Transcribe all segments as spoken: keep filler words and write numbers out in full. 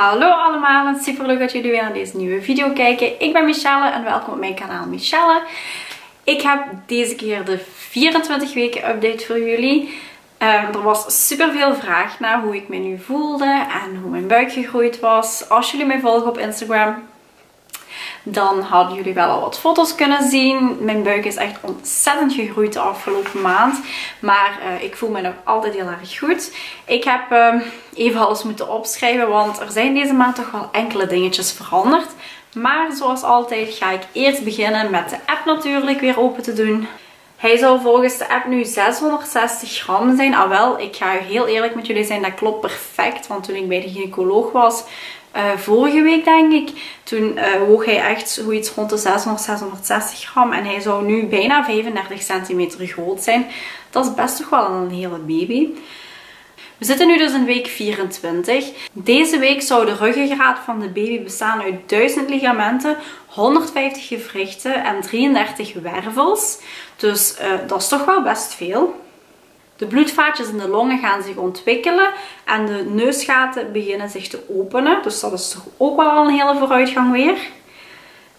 Hallo allemaal, en superleuk dat jullie weer naar deze nieuwe video kijken. Ik ben Michelle en welkom op mijn kanaal Michelle. Ik heb deze keer de vierentwintig weken update voor jullie. Um, er was superveel vraag naar hoe ik me nu voelde en hoe mijn buik gegroeid was. Als jullie mij volgen op Instagram, dan hadden jullie wel al wat foto's kunnen zien. Mijn buik is echt ontzettend gegroeid de afgelopen maand. Maar uh, ik voel me nog altijd heel erg goed. Ik heb uh, even alles moeten opschrijven, want er zijn deze maand toch wel enkele dingetjes veranderd. Maar zoals altijd ga ik eerst beginnen met de app natuurlijk weer open te doen. Hij zou volgens de app nu zeshonderdzestig gram zijn. Ah wel, ik ga heel eerlijk met jullie zijn, dat klopt perfect. Want toen ik bij de gynaecoloog was, uh, vorige week denk ik, toen uh, woog hij echt zoiets rond de zeshonderd, zeshonderdzestig gram. En hij zou nu bijna vijfendertig centimeter groot zijn. Dat is best toch wel een hele baby. We zitten nu dus in week vierentwintig. Deze week zou de ruggengraat van de baby bestaan uit duizend ligamenten, honderdvijftig gewrichten en drieëndertig wervels. Dus uh, dat is toch wel best veel. De bloedvaatjes in de longen gaan zich ontwikkelen en de neusgaten beginnen zich te openen. Dus dat is toch ook wel al een hele vooruitgang weer.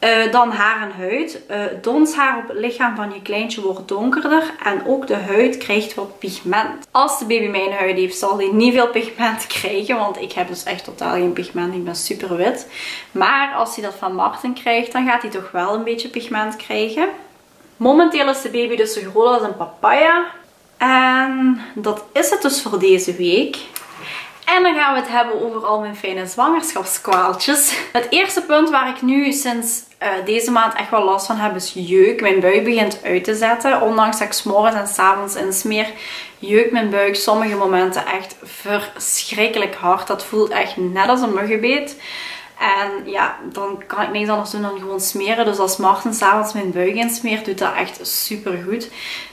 Uh, dan haar en huid. Uh, donshaar op het lichaam van je kleintje wordt donkerder en ook de huid krijgt wat pigment. Als de baby mijn huid heeft, zal hij niet veel pigment krijgen, want ik heb dus echt totaal geen pigment, ik ben super wit. Maar als hij dat van Marten krijgt, dan gaat hij toch wel een beetje pigment krijgen. Momenteel is de baby dus zo groot als een papaya. En dat is het dus voor deze week. En dan gaan we het hebben over al mijn fijne zwangerschapskwaaltjes. Het eerste punt waar ik nu sinds uh, deze maand echt wel last van heb is jeuk. Mijn buik begint uit te zetten. Ondanks dat ik 's morgens en 's avonds insmeer, jeukt mijn buik sommige momenten echt verschrikkelijk hard. Dat voelt echt net als een muggenbeet. En ja, dan kan ik niks anders doen dan gewoon smeren. Dus als Marten 's avonds mijn buik insmeert, doet dat echt super goed.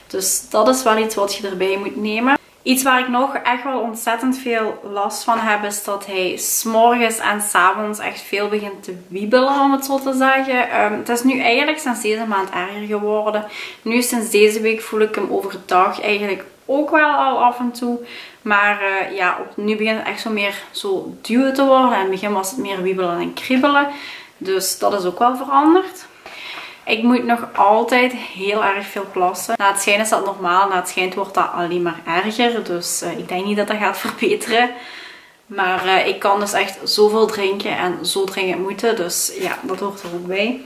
Dus dat is wel iets wat je erbij moet nemen. Iets waar ik nog echt wel ontzettend veel last van heb, is dat hij 's morgens en 's avonds echt veel begint te wiebelen, om het zo te zeggen. Um, het is nu eigenlijk sinds deze maand erger geworden. Nu sinds deze week voel ik hem overdag eigenlijk ook wel al af en toe. Maar uh, ja, op, nu begint het echt zo meer zo duwen te worden. In het begin was het meer wiebelen en kriebelen. Dus dat is ook wel veranderd. Ik moet nog altijd heel erg veel plassen. Na het schijn is dat normaal. Na het schijnt wordt dat alleen maar erger. Dus uh, ik denk niet dat dat gaat verbeteren. Maar uh, ik kan dus echt zoveel drinken en zo dringend moeten. Dus ja, dat hoort er ook bij.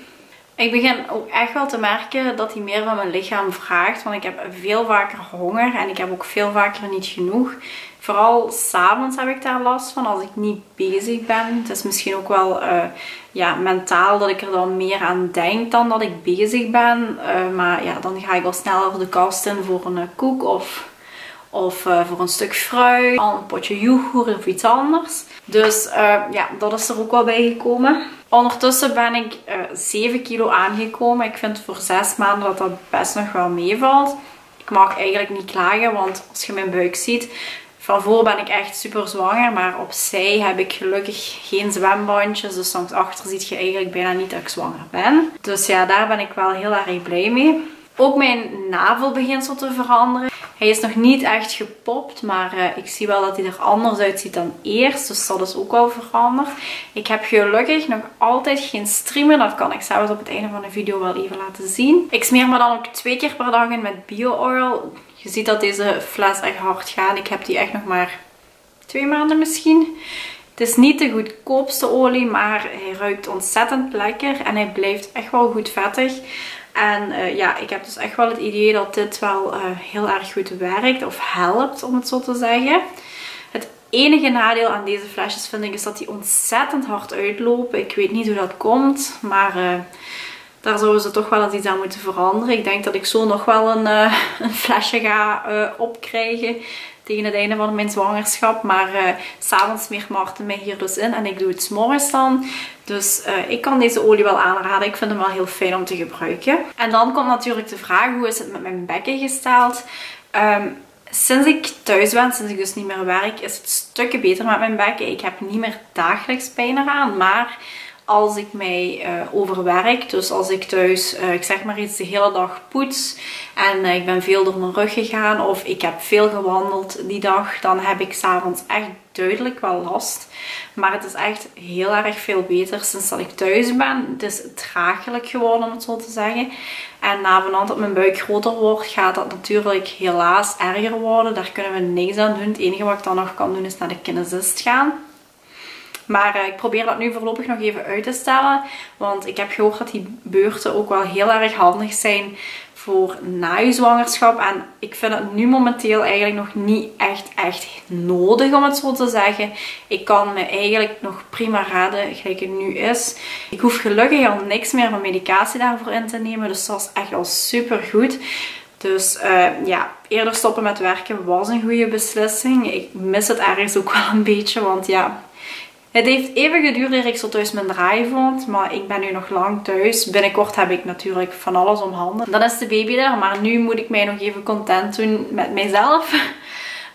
Ik begin ook echt wel te merken dat hij meer van mijn lichaam vraagt. Want ik heb veel vaker honger en ik heb ook veel vaker niet genoeg. Vooral 's avonds heb ik daar last van als ik niet bezig ben. Het is misschien ook wel uh, ja, mentaal dat ik er dan meer aan denk dan dat ik bezig ben. Uh, maar ja, dan ga ik al sneller de kast in voor een uh, koek of, of uh, voor een stuk fruit. Al een potje yoghurt of iets anders. Dus uh, ja, dat is er ook wel bij gekomen. Ondertussen ben ik uh, zeven kilo aangekomen. Ik vind voor zes maanden dat dat best nog wel meevalt. Ik mag eigenlijk niet klagen, want als je mijn buik ziet... Van voor ben ik echt super zwanger, maar opzij heb ik gelukkig geen zwembandjes. Dus langs achter zie je eigenlijk bijna niet dat ik zwanger ben. Dus ja, daar ben ik wel heel erg blij mee. Ook mijn navel begint zo te veranderen. Hij is nog niet echt gepopt, maar uh, ik zie wel dat hij er anders uitziet dan eerst. Dus dat is ook wel veranderd. Ik heb gelukkig nog altijd geen striemen. Dat kan ik zelfs op het einde van de video wel even laten zien. Ik smeer me dan ook twee keer per dag in met bio-oil. Je ziet dat deze fles echt hard gaat. Ik heb die echt nog maar twee maanden misschien. Het is niet de goedkoopste olie, maar hij ruikt ontzettend lekker. En hij blijft echt wel goed vettig. En uh, ja, ik heb dus echt wel het idee dat dit wel uh, heel erg goed werkt. Of helpt, om het zo te zeggen. Het enige nadeel aan deze flesjes vind ik is dat die ontzettend hard uitlopen. Ik weet niet hoe dat komt, maar... Uh, Daar zouden ze toch wel eens iets aan moeten veranderen. Ik denk dat ik zo nog wel een, uh, een flesje ga uh, opkrijgen tegen het einde van mijn zwangerschap. Maar uh, 's avonds smeert Marten mij hier dus in en ik doe het 's morgens dan. Dus uh, ik kan deze olie wel aanraden. Ik vind hem wel heel fijn om te gebruiken. En dan komt natuurlijk de vraag, hoe is het met mijn bekken gesteld? Um, Sinds ik thuis ben, sinds ik dus niet meer werk, is het stukken beter met mijn bekken. Ik heb niet meer dagelijks pijn eraan, maar als ik mij uh, overwerk. Dus als ik thuis, uh, ik zeg maar iets, de hele dag poets en uh, ik ben veel door mijn rug gegaan of ik heb veel gewandeld die dag, dan heb ik 's avonds echt duidelijk wel last. Maar het is echt heel erg veel beter sinds dat ik thuis ben. Het is draaglijk geworden, om het zo te zeggen. En na vanavond dat mijn buik groter wordt, gaat dat natuurlijk helaas erger worden. Daar kunnen we niks aan doen. Het enige wat ik dan nog kan doen is naar de kinesist gaan. Maar uh, ik probeer dat nu voorlopig nog even uit te stellen. Want ik heb gehoord dat die beurten ook wel heel erg handig zijn voor na je zwangerschap. En ik vind het nu momenteel eigenlijk nog niet echt, echt nodig, om het zo te zeggen. Ik kan me eigenlijk nog prima raden, gelijk het nu is. Ik hoef gelukkig al niks meer van medicatie daarvoor in te nemen. Dus dat is echt al super goed. Dus uh, ja, eerder stoppen met werken was een goede beslissing. Ik mis het ergens ook wel een beetje, want ja... Het heeft even geduurd eer ik zo thuis mijn draai vond, maar ik ben nu nog lang thuis. Binnenkort heb ik natuurlijk van alles om handen. Dan is de baby er, maar nu moet ik mij nog even content doen met mijzelf.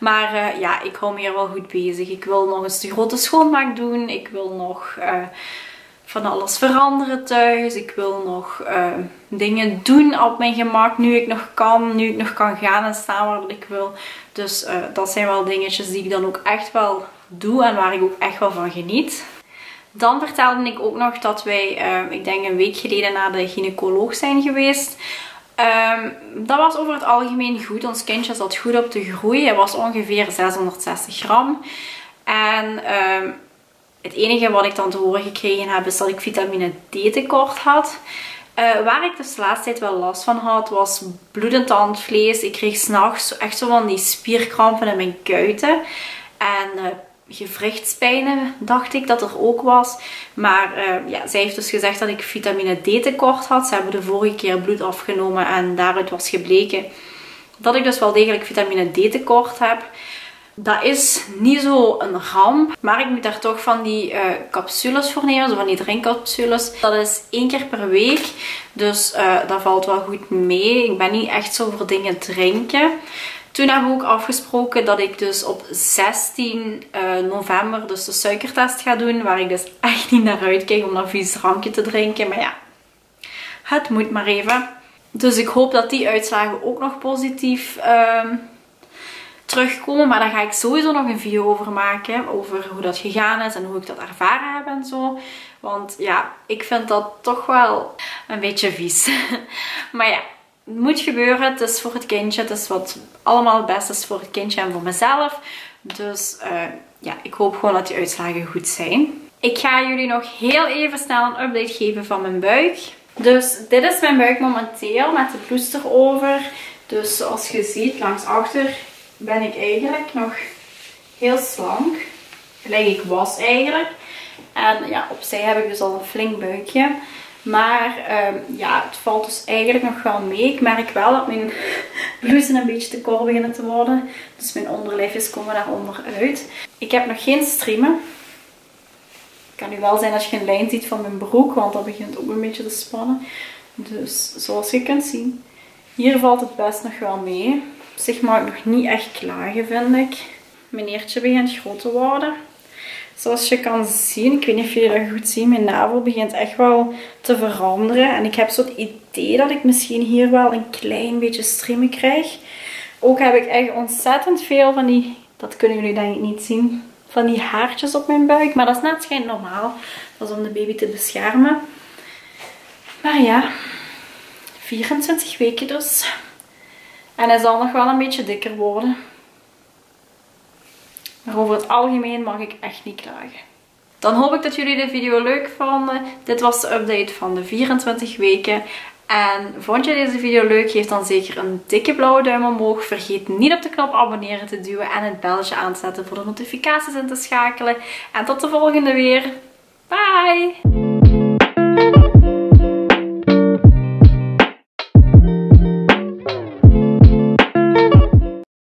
Maar uh, ja, ik hou me hier wel goed bezig. Ik wil nog eens de grote schoonmaak doen. Ik wil nog uh, van alles veranderen thuis. Ik wil nog uh, dingen doen op mijn gemak, nu ik nog kan. Nu ik nog kan gaan en staan waar ik wil. Dus uh, dat zijn wel dingetjes die ik dan ook echt wel... doe en waar ik ook echt wel van geniet. Dan vertelde ik ook nog dat wij, uh, ik denk een week geleden, naar de gynaecoloog zijn geweest. Um, dat was over het algemeen goed. Ons kindje zat goed op de groei. Hij was ongeveer zeshonderdzestig gram. En um, het enige wat ik dan te horen gekregen heb is dat ik vitamine D tekort had. Uh, waar ik dus de laatste tijd wel last van had, was bloedend tandvlees. Ik kreeg s'nachts echt zo van die spierkrampen in mijn kuiten. En uh, gewrichtspijnen dacht ik dat er ook was. Maar uh, ja, zij heeft dus gezegd dat ik vitamine D tekort had. Ze hebben de vorige keer bloed afgenomen en daaruit was gebleken dat ik dus wel degelijk vitamine D tekort heb. Dat is niet zo een ramp, maar ik moet daar toch van die uh, capsules voor nemen, zo van die drinkcapsules. Dat is één keer per week, dus uh, dat valt wel goed mee. Ik ben niet echt zo voor dingen drinken. Toen hebben we ook afgesproken dat ik dus op zestien november dus de suikertest ga doen. Waar ik dus echt niet naar uitkijk om dat vies drankje te drinken. Maar ja, het moet maar even. Dus ik hoop dat die uitslagen ook nog positief um, terugkomen. Maar daar ga ik sowieso nog een video over maken. Over hoe dat gegaan is en hoe ik dat ervaren heb en zo. Want ja, ik vind dat toch wel een beetje vies. Maar ja. Het moet gebeuren, het is voor het kindje, het is wat allemaal het beste is voor het kindje en voor mezelf. Dus uh, ja, ik hoop gewoon dat die uitslagen goed zijn. Ik ga jullie nog heel even snel een update geven van mijn buik. Dus dit is mijn buik momenteel met de blouse erover. Dus zoals je ziet, langs achter ben ik eigenlijk nog heel slank. Gelijk ik was eigenlijk. En ja, opzij heb ik dus al een flink buikje. Maar um, ja, het valt dus eigenlijk nog wel mee. Ik merk wel dat mijn blouses een beetje te kort beginnen te worden. Dus mijn onderlijfjes komen daaronder uit. Ik heb nog geen striemen. Het kan nu wel zijn dat je een lijn ziet van mijn broek, want dat begint ook een beetje te spannen. Dus zoals je kunt zien, hier valt het best nog wel mee. Op zich mag ik nog niet echt klagen, vind ik. Mijn eertje begint groot te worden. Zoals je kan zien, ik weet niet of jullie dat goed zien, mijn navel begint echt wel te veranderen. En ik heb zo het idee dat ik misschien hier wel een klein beetje striemen krijg. Ook heb ik echt ontzettend veel van die, dat kunnen jullie denk ik niet zien, van die haartjes op mijn buik. Maar dat is net schijnt normaal, dat is om de baby te beschermen. Maar ja, vierentwintig weken dus. En hij zal nog wel een beetje dikker worden. Maar over het algemeen mag ik echt niet klagen. Dan hoop ik dat jullie de video leuk vonden. Dit was de update van de vierentwintig weken. En vond je deze video leuk? Geef dan zeker een dikke blauwe duim omhoog. Vergeet niet op de knop abonneren te duwen en het belletje aan te zetten voor de notificaties in te schakelen. En tot de volgende weer. Bye!